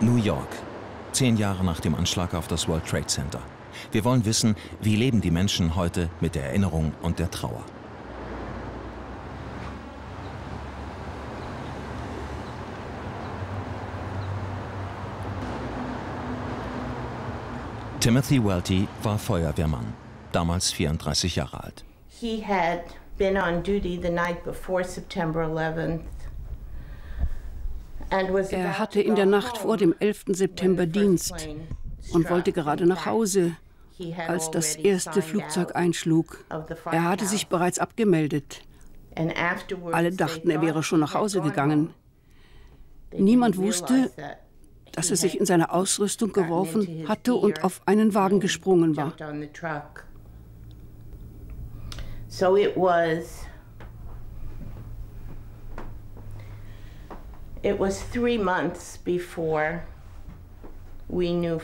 New York, 10 Jahre nach dem Anschlag auf das World Trade Center. Wir wollen wissen, wie leben die Menschen heute mit der Erinnerung und der Trauer. Timothy Welty war Feuerwehrmann, damals 34 Jahre alt. He had been on duty the night before September 11th. Er hatte in der Nacht vor dem 11. September Dienst und wollte gerade nach Hause, als das erste Flugzeug einschlug. Er hatte sich bereits abgemeldet. Alle dachten, er wäre schon nach Hause gegangen. Niemand wusste, dass er sich in seine Ausrüstung geworfen hatte und auf einen Wagen gesprungen war. So it was.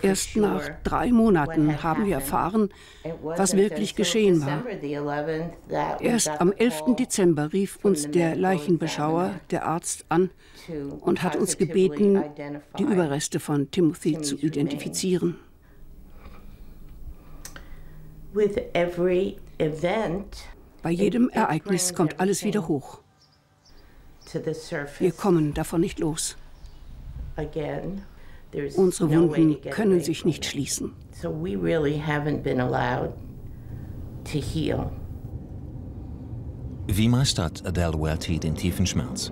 Erst nach 3 Monaten haben wir erfahren, was wirklich geschehen war. Erst am 11. Dezember rief uns der Leichenbeschauer, der Arzt, an und hat uns gebeten, die Überreste von Timothy zu identifizieren. Bei jedem Ereignis kommt alles wieder hoch. Wir kommen davon nicht los. Unsere Wunden können sich nicht schließen. Wie meistert Adele Welty den tiefen Schmerz?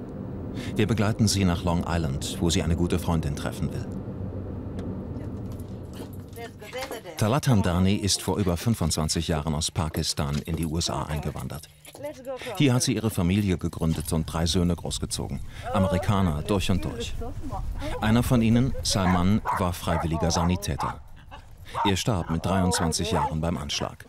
Wir begleiten sie nach Long Island, wo sie eine gute Freundin treffen will. Talat Hamdani ist vor über 25 Jahren aus Pakistan in die USA eingewandert. Hier hat sie ihre Familie gegründet und 3 Söhne großgezogen. Amerikaner durch und durch. Einer von ihnen, Salman, war freiwilliger Sanitäter. Er starb mit 23 Jahren beim Anschlag.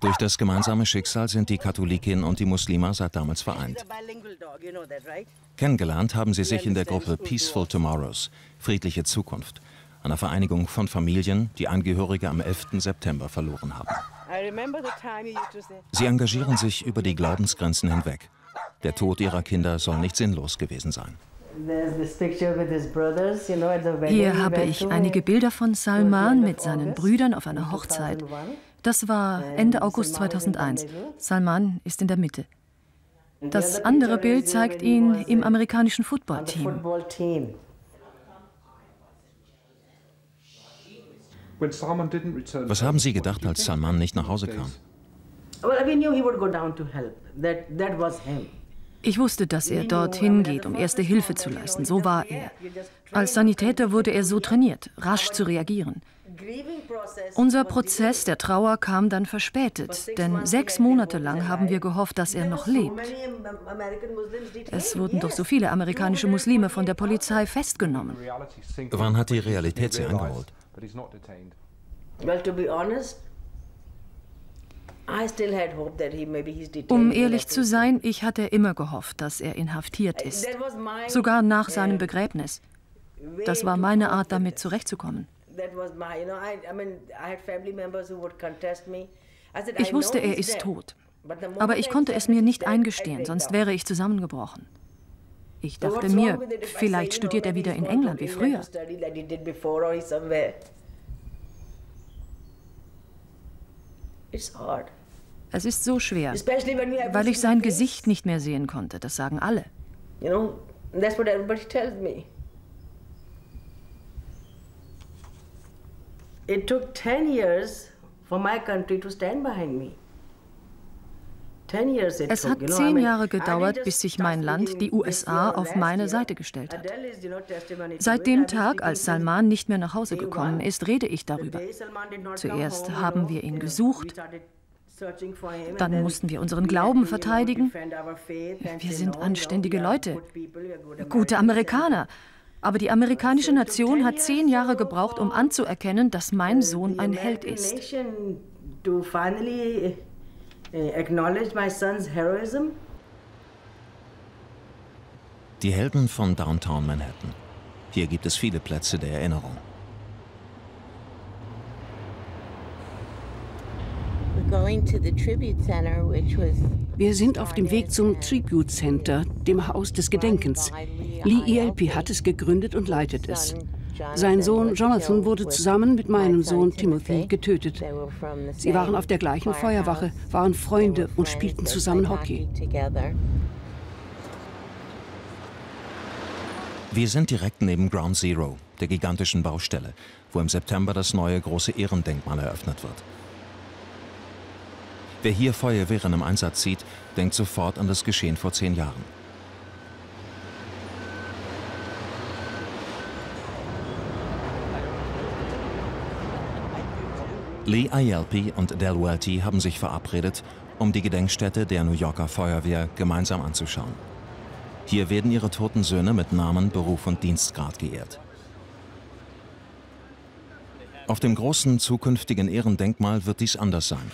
Durch das gemeinsame Schicksal sind die Katholikin und die Muslima seit damals vereint. Kennengelernt haben sie sich in der Gruppe Peaceful Tomorrows, Friedliche Zukunft, einer Vereinigung von Familien, die Angehörige am 11. September verloren haben. Sie engagieren sich über die Glaubensgrenzen hinweg. Der Tod ihrer Kinder soll nicht sinnlos gewesen sein. Hier habe ich einige Bilder von Salman mit seinen Brüdern auf einer Hochzeit. Das war Ende August 2001. Salman ist in der Mitte. Das andere Bild zeigt ihn im amerikanischen Footballteam. Was haben Sie gedacht, als Salman nicht nach Hause kam? Ich wusste, dass er dorthin geht, um Erste Hilfe zu leisten. So war er. Als Sanitäter wurde er so trainiert, rasch zu reagieren. Unser Prozess der Trauer kam dann verspätet, denn 6 Monate lang haben wir gehofft, dass er noch lebt. Es wurden doch so viele amerikanische Muslime von der Polizei festgenommen. Wann hat die Realität sie eingeholt? Um ehrlich zu sein, ich hatte immer gehofft, dass er inhaftiert ist. Sogar nach seinem Begräbnis. Das war meine Art, damit zurechtzukommen. Ich wusste, er ist tot. Aber ich konnte es mir nicht eingestehen, sonst wäre ich zusammengebrochen. Ich dachte mir, vielleicht studiert er wieder in England wie früher. Es ist so schwer, weil ich sein Gesicht nicht mehr sehen konnte. Das sagen alle. It took 10 years for my country to stand behind me. Es hat 10 Jahre gedauert, bis sich mein Land, die USA, auf meine Seite gestellt hat. Seit dem Tag, als Salman nicht mehr nach Hause gekommen ist, rede ich darüber. Zuerst haben wir ihn gesucht, dann mussten wir unseren Glauben verteidigen. Wir sind anständige Leute, gute Amerikaner. Aber die amerikanische Nation hat 10 Jahre gebraucht, um anzuerkennen, dass mein Sohn ein Held ist. Die Helden von Downtown Manhattan. Hier gibt es viele Plätze der Erinnerung. Wir sind auf dem Weg zum Tribute Center, dem Haus des Gedenkens. Lee Ielpi hat es gegründet und leitet es. Sein Sohn Jonathan wurde zusammen mit meinem Sohn Timothy getötet. Sie waren auf der gleichen Feuerwache, waren Freunde und spielten zusammen Hockey. Wir sind direkt neben Ground Zero, der gigantischen Baustelle, wo im September das neue große Ehrendenkmal eröffnet wird. Wer hier Feuerwehren im Einsatz sieht, denkt sofort an das Geschehen vor 10 Jahren. Lee Ielpi und Adele Welty haben sich verabredet, um die Gedenkstätte der New Yorker Feuerwehr gemeinsam anzuschauen. Hier werden ihre toten Söhne mit Namen, Beruf und Dienstgrad geehrt. Auf dem großen zukünftigen Ehrendenkmal wird dies anders sein.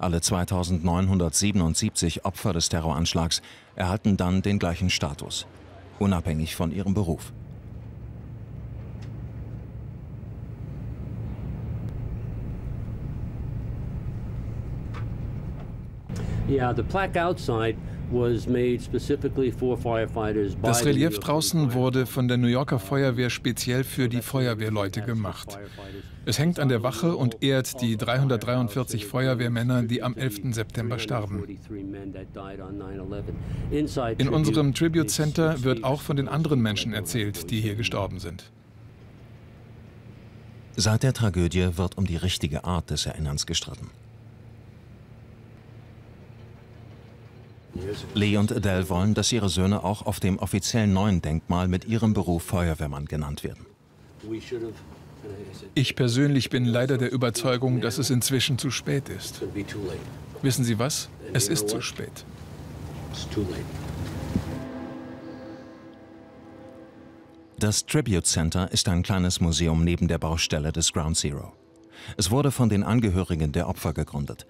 Alle 2977 Opfer des Terroranschlags erhalten dann den gleichen Status, unabhängig von ihrem Beruf. Ja, die Plaque outside. Das Relief draußen wurde von der New Yorker Feuerwehr speziell für die Feuerwehrleute gemacht. Es hängt an der Wache und ehrt die 343 Feuerwehrmänner, die am 11. September starben. In unserem Tribute Center wird auch von den anderen Menschen erzählt, die hier gestorben sind. Seit der Tragödie wird um die richtige Art des Erinnerns gestritten. Lee und Adele wollen, dass ihre Söhne auch auf dem offiziellen neuen Denkmal mit ihrem Beruf Feuerwehrmann genannt werden. Ich persönlich bin leider der Überzeugung, dass es inzwischen zu spät ist. Wissen Sie was? Es ist zu spät. Das Tribute Center ist ein kleines Museum neben der Baustelle des Ground Zero. Es wurde von den Angehörigen der Opfer gegründet.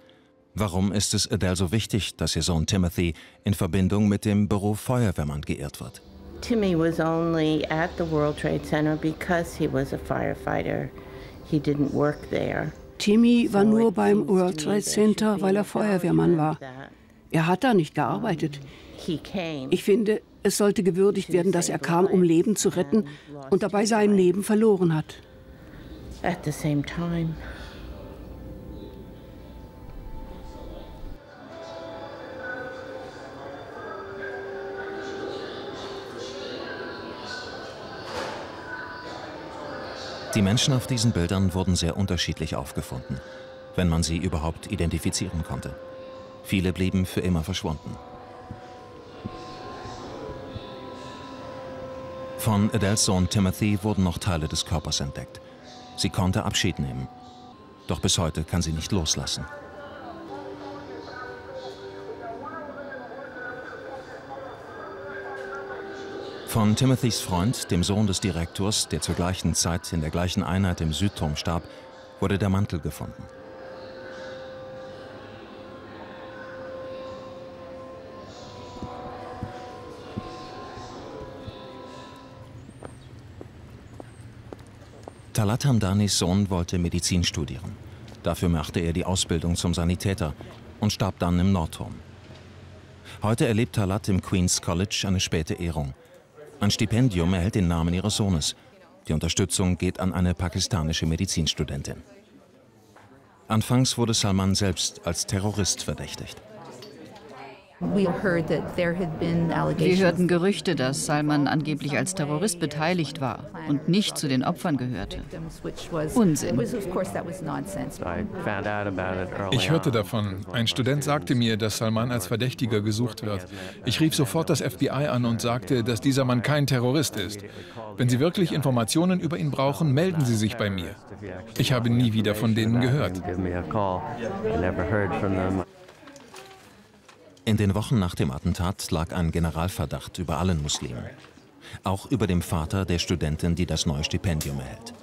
Warum ist es Adele so wichtig, dass ihr Sohn Timothy in Verbindung mit dem Beruf Feuerwehrmann geehrt wird? Timmy was only at the World Trade Center because he was a firefighter. He didn't work there. Timmy war nur beim World Trade Center, weil er Feuerwehrmann war. Er hat da nicht gearbeitet. Ich finde, es sollte gewürdigt werden, dass er kam, um Leben zu retten und dabei sein Leben verloren hat. At the same time. Die Menschen auf diesen Bildern wurden sehr unterschiedlich aufgefunden, wenn man sie überhaupt identifizieren konnte. Viele blieben für immer verschwunden. Von Adeles Sohn Timothy wurden noch Teile des Körpers entdeckt. Sie konnte Abschied nehmen. Doch bis heute kann sie nicht loslassen. Von Timothys Freund, dem Sohn des Direktors, der zur gleichen Zeit in der gleichen Einheit im Südturm starb, wurde der Mantel gefunden. Talat Hamdanis Sohn wollte Medizin studieren. Dafür machte er die Ausbildung zum Sanitäter und starb dann im Nordturm. Heute erlebt Talat im Queen's College eine späte Ehrung. Ein Stipendium erhält den Namen ihres Sohnes. Die Unterstützung geht an eine pakistanische Medizinstudentin. Anfangs wurde Salman selbst als Terrorist verdächtigt. Wir hörten Gerüchte, dass Salman angeblich als Terrorist beteiligt war und nicht zu den Opfern gehörte. Unsinn. Ich hörte davon. Ein Student sagte mir, dass Salman als Verdächtiger gesucht wird. Ich rief sofort das FBI an und sagte, dass dieser Mann kein Terrorist ist. Wenn Sie wirklich Informationen über ihn brauchen, melden Sie sich bei mir. Ich habe nie wieder von denen gehört. In den Wochen nach dem Attentat lag ein Generalverdacht über allen Muslimen. Auch über dem Vater der Studentin, die das neue Stipendium erhält.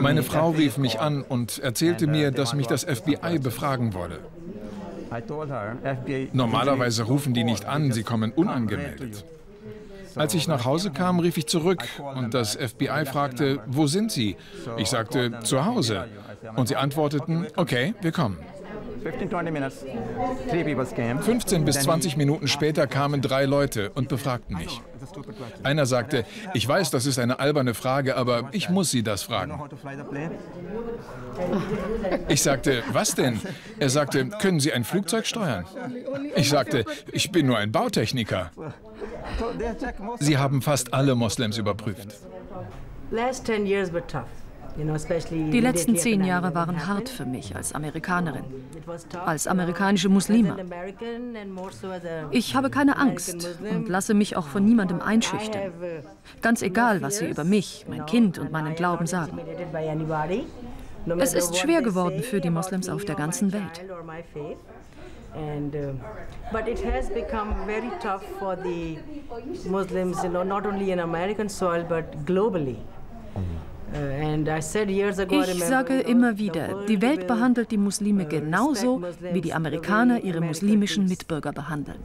Meine Frau rief mich an und erzählte mir, dass mich das FBI befragen wolle. Normalerweise rufen die nicht an, sie kommen unangemeldet. Als ich nach Hause kam, rief ich zurück und das FBI fragte, wo sind Sie? Ich sagte, zu Hause. Und sie antworteten, okay, wir kommen. 15 bis 20 Minuten später kamen 3 Leute und befragten mich. Einer sagte, ich weiß, das ist eine alberne Frage, aber ich muss Sie das fragen. Ich sagte, was denn? Er sagte, können Sie ein Flugzeug steuern? Ich sagte, ich bin nur ein Bautechniker. Sie haben fast alle Moslems überprüft. Die letzten 10 Jahre waren hart für mich als Amerikanerin, als amerikanische Muslima. Ich habe keine Angst und lasse mich auch von niemandem einschüchtern. Ganz egal, was sie über mich, mein Kind und meinen Glauben sagen. Es ist schwer geworden für die Moslems auf der ganzen Welt. But it has become very tough for the Muslims, not only in American soil, but globally. Ich sage immer wieder, die Welt behandelt die Muslime genauso, wie die Amerikaner ihre muslimischen Mitbürger behandeln.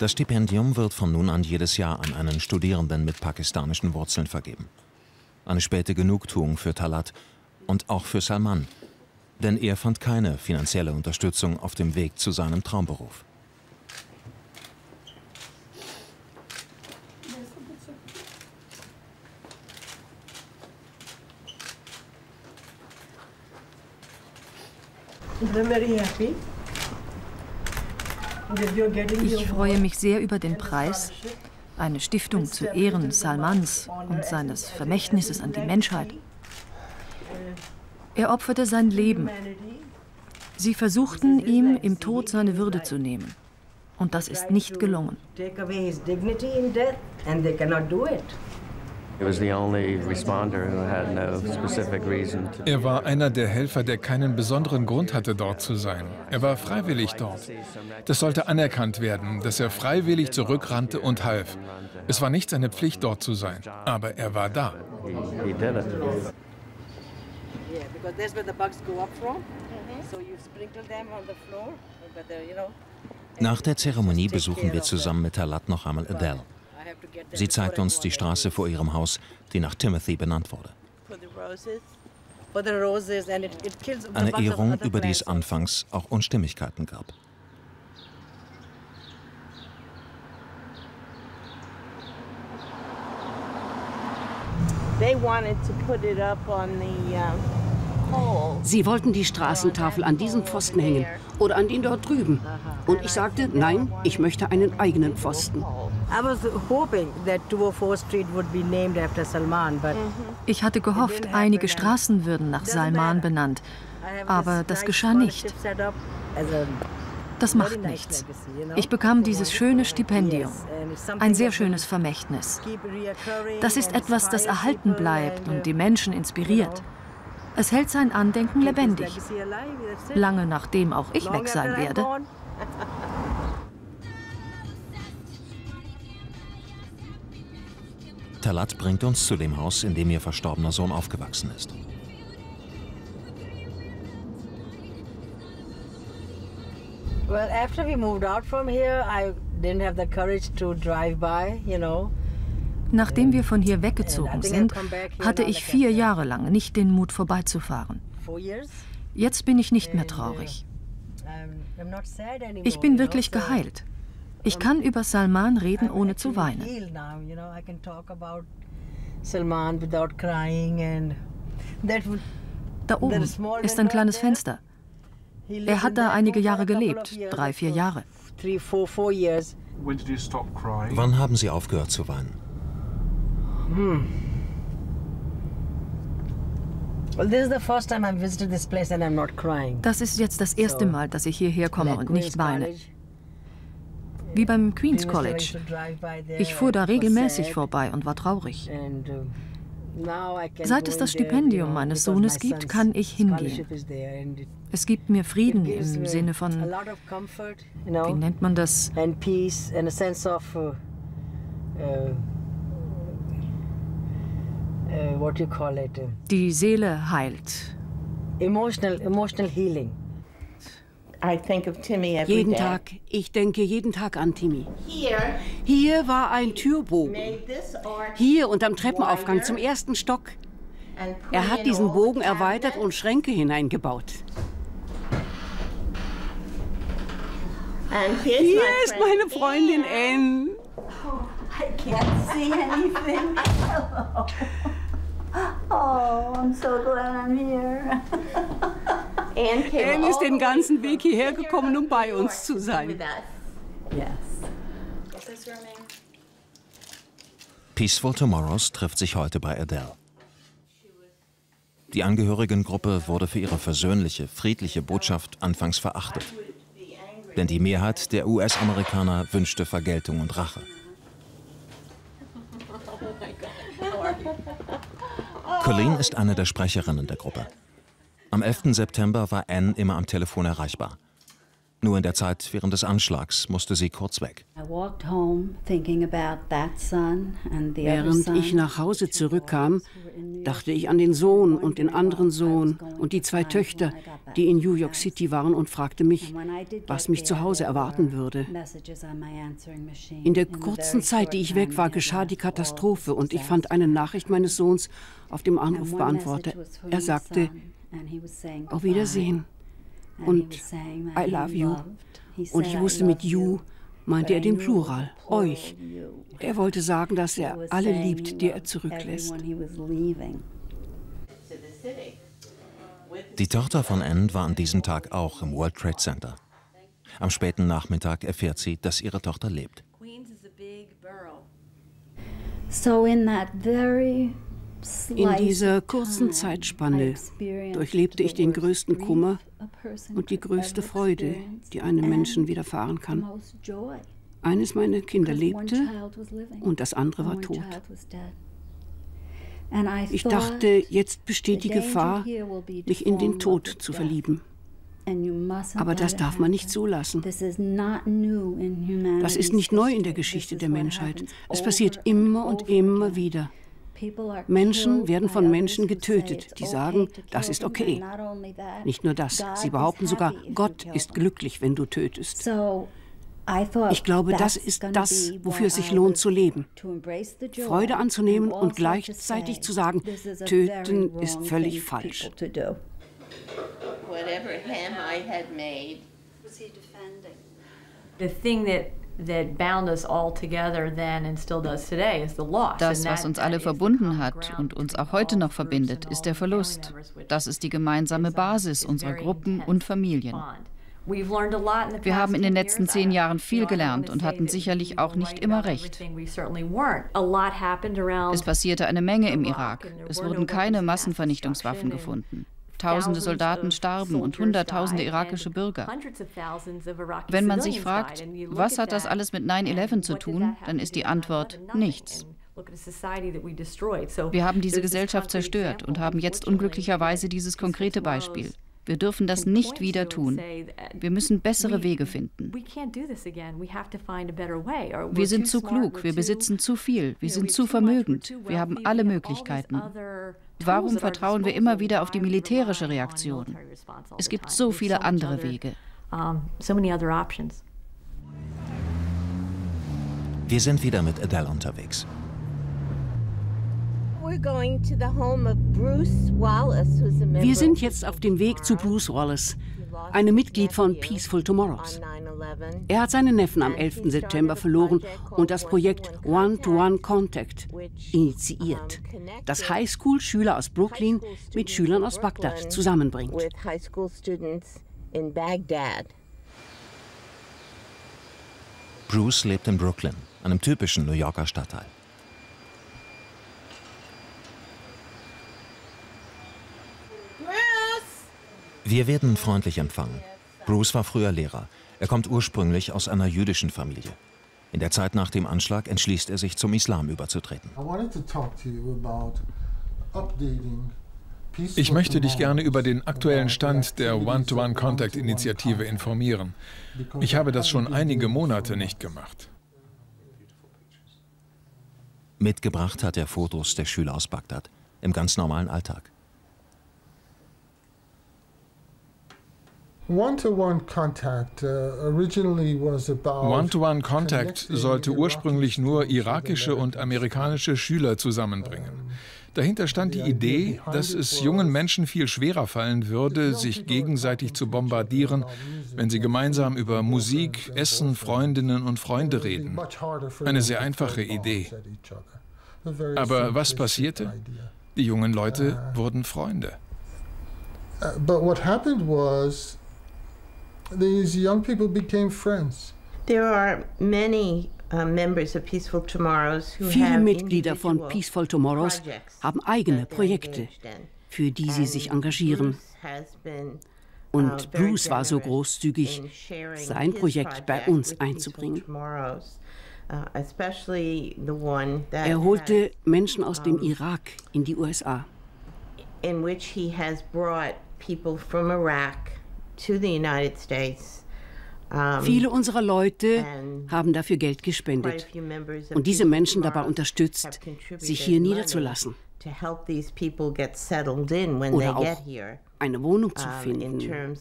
Das Stipendium wird von nun an jedes Jahr an einen Studierenden mit pakistanischen Wurzeln vergeben. Eine späte Genugtuung für Talat und auch für Salman. Denn er fand keine finanzielle Unterstützung auf dem Weg zu seinem Traumberuf. Ich freue mich sehr über den Preis, eine Stiftung zu Ehren Salmans und seines Vermächtnisses an die Menschheit. Er opferte sein Leben. Sie versuchten, ihm im Tod seine Würde zu nehmen. Und das ist nicht gelungen. Er war einer der Helfer, der keinen besonderen Grund hatte, dort zu sein. Er war freiwillig dort. Das sollte anerkannt werden, dass er freiwillig zurückrannte und half. Es war nicht seine Pflicht, dort zu sein, aber er war da. Nach der Zeremonie besuchen wir zusammen mit Talat noch einmal Adele. Sie zeigt uns die Straße vor ihrem Haus, die nach Timothy benannt wurde. Eine Ehrung, über die es anfangs auch Unstimmigkeiten gab. Sie wollten die Straßentafel an diesem Pfosten hängen oder an den dort drüben. Und ich sagte, nein, ich möchte einen eigenen Pfosten. Ich hatte gehofft, einige Straßen würden nach Salman benannt, aber das geschah nicht. Das macht nichts. Ich bekam dieses schöne Stipendium, ein sehr schönes Vermächtnis. Das ist etwas, das erhalten bleibt und die Menschen inspiriert. Es hält sein Andenken lebendig, lange nachdem auch ich weg sein werde. Talat bringt uns zu dem Haus, in dem ihr verstorbener Sohn aufgewachsen ist. Well, after we moved out from here, I didn't have the courage to drive by, you know. Nachdem wir von hier weggezogen sind, hatte ich 4 Jahre lang nicht den Mut, vorbeizufahren. Jetzt bin ich nicht mehr traurig. Ich bin wirklich geheilt. Ich kann über Salman reden, ohne zu weinen. Da oben ist ein kleines Fenster. Er hat da einige Jahre gelebt, 3, 4 Jahre. Wann haben Sie aufgehört zu weinen? Das ist jetzt das erste Mal, dass ich hierher komme und nicht weine. Wie beim Queen's College. Ich fuhr da regelmäßig vorbei und war traurig. Seit es das Stipendium meines Sohnes gibt, kann ich hingehen. Es gibt mir Frieden im Sinne von, wie nennt man das? Die Seele heilt. Emotional healing. I think of Timmy every jeden day. Tag. Ich denke jeden Tag an Timmy. Hier war ein Türbogen. Hier und am Treppenaufgang zum ersten Stock. Er hat diesen Bogen erweitert und Schränke hineingebaut. Hier ist meine Freundin Anne. Oh, I can't see anything. Oh, I'm so glad I'm here. Anne ist den ganzen Weg hierher gekommen, um bei uns zu sein. Peaceful Tomorrows trifft sich heute bei Adele. Die Angehörigengruppe wurde für ihre versöhnliche, friedliche Botschaft anfangs verachtet. Denn die Mehrheit der US-Amerikaner wünschte Vergeltung und Rache. Colleen ist eine der Sprecherinnen der Gruppe. Am 11. September war Anne immer am Telefon erreichbar. Nur in der Zeit während des Anschlags musste sie kurz weg. Während ich nach Hause zurückkam, dachte ich an den Sohn und den anderen Sohn und die zwei Töchter, die in New York City waren, und fragte mich, was mich zu Hause erwarten würde. In der kurzen Zeit, die ich weg war, geschah die Katastrophe und ich fand eine Nachricht meines Sohns auf dem Anrufbeantworter. Er sagte: Auf Wiedersehen und I love you. Und ich wusste, mit you meinte er den Plural, euch. Er wollte sagen, dass er alle liebt, die er zurücklässt. Die Tochter von Anne war an diesem Tag auch im World Trade Center. Am späten Nachmittag erfährt sie, dass ihre Tochter lebt. In dieser kurzen Zeitspanne durchlebte ich den größten Kummer und die größte Freude, die einem Menschen widerfahren kann. Eines meiner Kinder lebte und das andere war tot. Ich dachte, jetzt besteht die Gefahr, mich in den Tod zu verlieben. Aber das darf man nicht zulassen. Das ist nicht neu in der Geschichte der Menschheit. Es passiert immer und immer wieder. Menschen werden von Menschen getötet, die sagen, das ist okay. Nicht nur das, sie behaupten sogar, Gott ist glücklich, wenn du tötest. Ich glaube, das ist das, wofür es sich lohnt zu leben. Freude anzunehmen und gleichzeitig zu sagen, töten ist völlig falsch. Das, was uns alle verbunden hat und uns auch heute noch verbindet, ist der Verlust. Das ist die gemeinsame Basis unserer Gruppen und Familien. Wir haben in den letzten 10 Jahren viel gelernt und hatten sicherlich auch nicht immer recht. Es passierte eine Menge im Irak. Es wurden keine Massenvernichtungswaffen gefunden. Tausende Soldaten starben und Hunderttausende irakische Bürger. Wenn man sich fragt, was hat das alles mit 9/11 zu tun, dann ist die Antwort nichts. Wir haben diese Gesellschaft zerstört und haben jetzt unglücklicherweise dieses konkrete Beispiel. Wir dürfen das nicht wieder tun. Wir müssen bessere Wege finden. Wir sind zu klug, wir besitzen zu viel, wir sind zu vermögend, wir haben alle Möglichkeiten. Warum vertrauen wir immer wieder auf die militärische Reaktion? Es gibt so viele andere Wege. Wir sind wieder mit Adele unterwegs. Wir sind jetzt auf dem Weg zu Bruce Wallace, einem Mitglied von Peaceful Tomorrows. Er hat seinen Neffen am 11. September verloren und das Projekt One-to-One-Contact initiiert, das Highschool-Schüler aus Brooklyn mit Schülern aus Bagdad zusammenbringt. Bruce lebt in Brooklyn, einem typischen New Yorker Stadtteil. Wir werden freundlich empfangen. Bruce war früher Lehrer. Er kommt ursprünglich aus einer jüdischen Familie. In der Zeit nach dem Anschlag entschließt er sich, zum Islam überzutreten. Ich möchte dich gerne über den aktuellen Stand der One-to-One-Contact-Initiative informieren. Ich habe das schon einige Monate nicht gemacht. Mitgebracht hat er Fotos der Schüler aus Bagdad. im ganz normalen Alltag. One-to-One-Contact sollte ursprünglich nur irakische und amerikanische Schüler zusammenbringen. Dahinter stand die Idee, dass es jungen Menschen viel schwerer fallen würde, sich gegenseitig zu bombardieren, wenn sie gemeinsam über Musik, Essen, Freundinnen und Freunde reden. Eine sehr einfache Idee. Aber was passierte? Die jungen Leute wurden Freunde. These young people became friends. There are many members of Peaceful Tomorrows who Viele Mitglieder von Peaceful Tomorrows haben eigene Projekte, für die sie sich engagieren. Und Bruce war so großzügig, sein Projekt bei uns einzubringen. Er holte Menschen aus dem Irak in die USA. In which he has brought people from Iraq. Viele unserer Leute haben dafür Geld gespendet und diese Menschen dabei unterstützt, sich hier niederzulassen oder auch eine Wohnung zu finden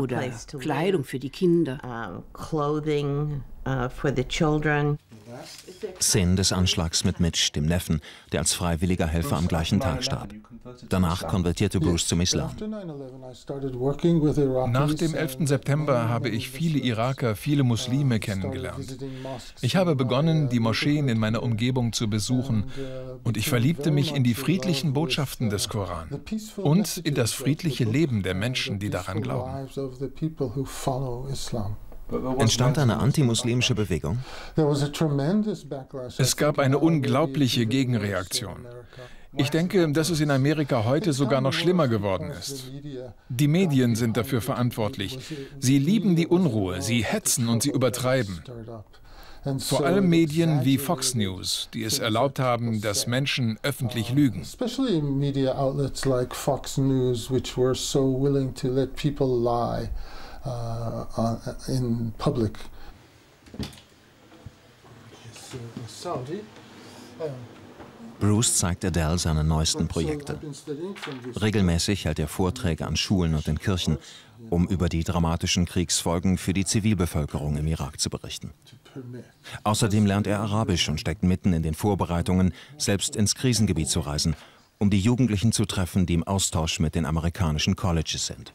oder Kleidung für die Kinder. Szenen des Anschlags mit Mitch, dem Neffen, der als freiwilliger Helfer am gleichen Tag starb. Danach konvertierte Bruce zum Islam. Nach dem 11. September habe ich viele Iraker, viele Muslime kennengelernt. Ich habe begonnen, die Moscheen in meiner Umgebung zu besuchen und ich verliebte mich in die friedlichen Botschaften des Koran und in das friedliche Leben der Menschen, die daran glauben. Entstand eine antimuslimische Bewegung? Es gab eine unglaubliche Gegenreaktion. Ich denke, dass es in Amerika heute sogar noch schlimmer geworden ist. Die Medien sind dafür verantwortlich. Sie lieben die Unruhe, sie hetzen und sie übertreiben. Vor allem Medien wie Fox News, die es erlaubt haben, dass Menschen öffentlich lügen. In public. Bruce zeigt Adele seine neuesten Projekte. Regelmäßig hält er Vorträge an Schulen und in Kirchen, um über die dramatischen Kriegsfolgen für die Zivilbevölkerung im Irak zu berichten. Außerdem lernt er Arabisch und steckt mitten in den Vorbereitungen, selbst ins Krisengebiet zu reisen, um die Jugendlichen zu treffen, die im Austausch mit den amerikanischen Colleges sind.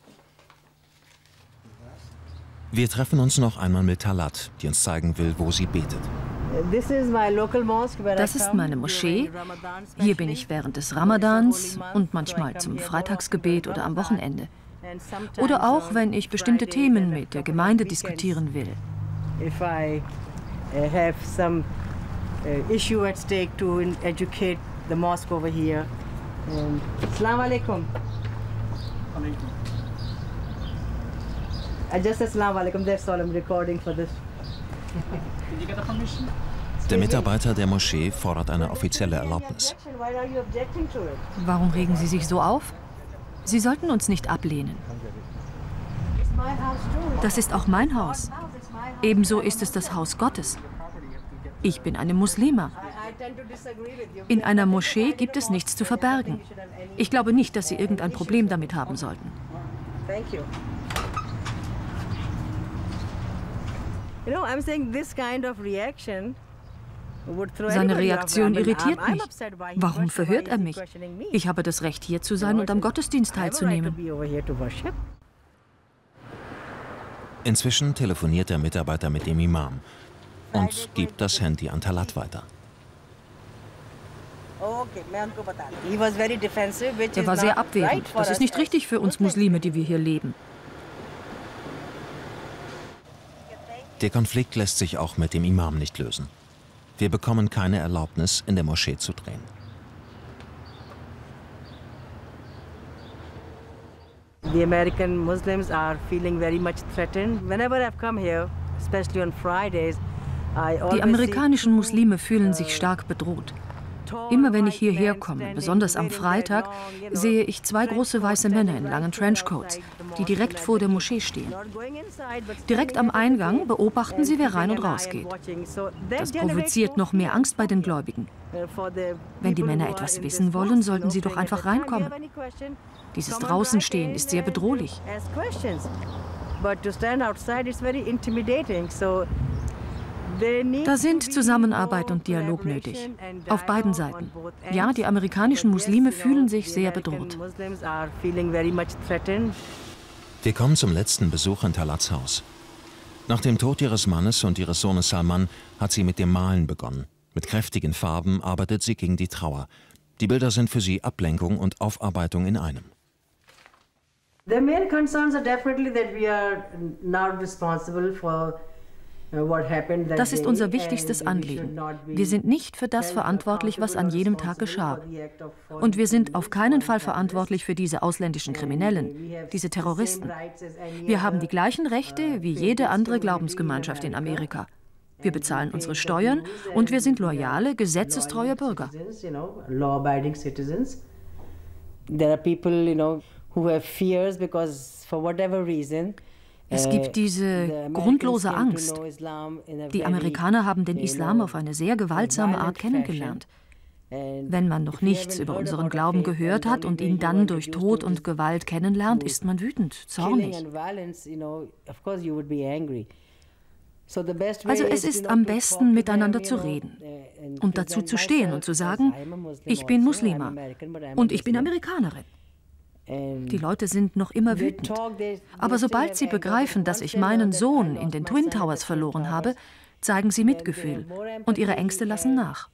Wir treffen uns noch einmal mit Talat, die uns zeigen will, wo sie betet. Das ist meine Moschee. Hier bin ich während des Ramadans und manchmal zum Freitagsgebet oder am Wochenende. Oder auch, wenn ich bestimmte Themen mit der Gemeinde diskutieren will. Assalamu alaikum. Der Mitarbeiter der Moschee fordert eine offizielle Erlaubnis. Warum regen Sie sich so auf? Sie sollten uns nicht ablehnen. Das ist auch mein Haus. Ebenso ist es das Haus Gottes. Ich bin eine Muslima. In einer Moschee gibt es nichts zu verbergen. Ich glaube nicht, dass Sie irgendein Problem damit haben sollten. Seine Reaktion irritiert mich. Warum verhört er mich? Ich habe das Recht, hier zu sein und am Gottesdienst teilzunehmen. Inzwischen telefoniert der Mitarbeiter mit dem Imam und gibt das Handy an Talat weiter. Er war sehr abwehrend. Das ist nicht richtig für uns Muslime, die wir hier leben. Der Konflikt lässt sich auch mit dem Imam nicht lösen. Wir bekommen keine Erlaubnis, in der Moschee zu drehen. The American Muslims are feeling very much threatened. Whenever I've come here, especially on Fridays, I always. Die amerikanischen Muslime fühlen sich stark bedroht. Immer wenn ich hierher komme, besonders am Freitag, sehe ich zwei große weiße Männer in langen Trenchcoats, die direkt vor der Moschee stehen. Direkt am Eingang beobachten sie, wer rein und raus geht. Das provoziert noch mehr Angst bei den Gläubigen. Wenn die Männer etwas wissen wollen, sollten sie doch einfach reinkommen. Dieses Draußenstehen ist sehr bedrohlich. Da sind Zusammenarbeit und Dialog nötig, auf beiden Seiten. Ja, die amerikanischen Muslime fühlen sich sehr bedroht. Wir kommen zum letzten Besuch in Talats Haus. Nach dem Tod ihres Mannes und ihres Sohnes Salman hat sie mit dem Malen begonnen. Mit kräftigen Farben arbeitet sie gegen die Trauer. Die Bilder sind für sie Ablenkung und Aufarbeitung in einem. The main concerns are definitely that we are not responsible for Das ist unser wichtigstes Anliegen. Wir sind nicht für das verantwortlich, was an jedem Tag geschah. Und wir sind auf keinen Fall verantwortlich für diese ausländischen Kriminellen, diese Terroristen. Wir haben die gleichen Rechte wie jede andere Glaubensgemeinschaft in Amerika. Wir bezahlen unsere Steuern und wir sind loyale, gesetzestreue Bürger. Es gibt diese grundlose Angst. Die Amerikaner haben den Islam auf eine sehr gewaltsame Art kennengelernt. Wenn man noch nichts über unseren Glauben gehört hat und ihn dann durch Tod und Gewalt kennenlernt, ist man wütend, zornig. Also es ist am besten, miteinander zu reden und dazu zu stehen und zu sagen, ich bin Muslima und ich bin Amerikanerin. Die Leute sind noch immer wütend. Aber sobald sie begreifen, dass ich meinen Sohn in den Twin Towers verloren habe, zeigen sie Mitgefühl und ihre Ängste lassen nach.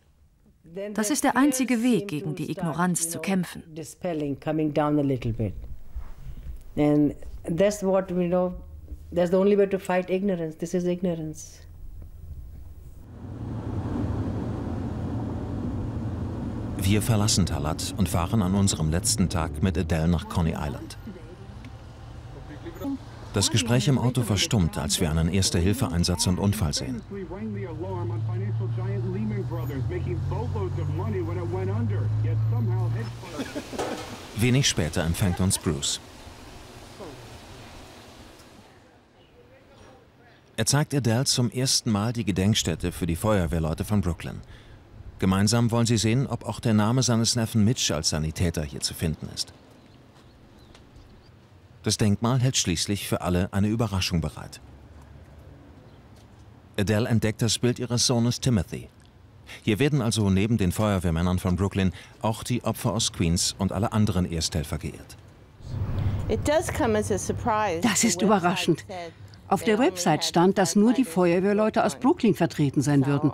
Das ist der einzige Weg, gegen die Ignoranz zu kämpfen. Wir verlassen Talat und fahren an unserem letzten Tag mit Adele nach Coney Island. Das Gespräch im Auto verstummt, als wir einen Erste-Hilfe-Einsatz und Unfall sehen. Wenig später empfängt uns Bruce. Er zeigt Adele zum ersten Mal die Gedenkstätte für die Feuerwehrleute von Brooklyn. Gemeinsam wollen sie sehen, ob auch der Name seines Neffen Mitch als Sanitäter hier zu finden ist. Das Denkmal hält schließlich für alle eine Überraschung bereit. Adele entdeckt das Bild ihres Sohnes Timothy. Hier werden also neben den Feuerwehrmännern von Brooklyn auch die Opfer aus Queens und alle anderen Ersthelfer geehrt. Das ist überraschend. Auf der Website stand, dass nur die Feuerwehrleute aus Brooklyn vertreten sein würden.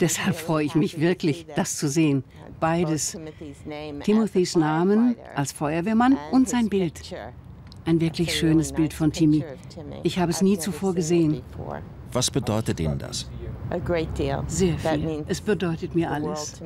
Deshalb freue ich mich wirklich, das zu sehen. Beides. Timothys Namen als Feuerwehrmann und sein Bild. Ein wirklich schönes Bild von Timmy. Ich habe es nie zuvor gesehen. Was bedeutet Ihnen das? Sehr viel. Es bedeutet mir alles.